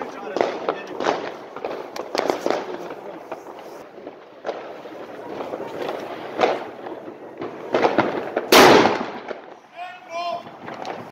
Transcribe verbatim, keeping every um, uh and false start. Let's go.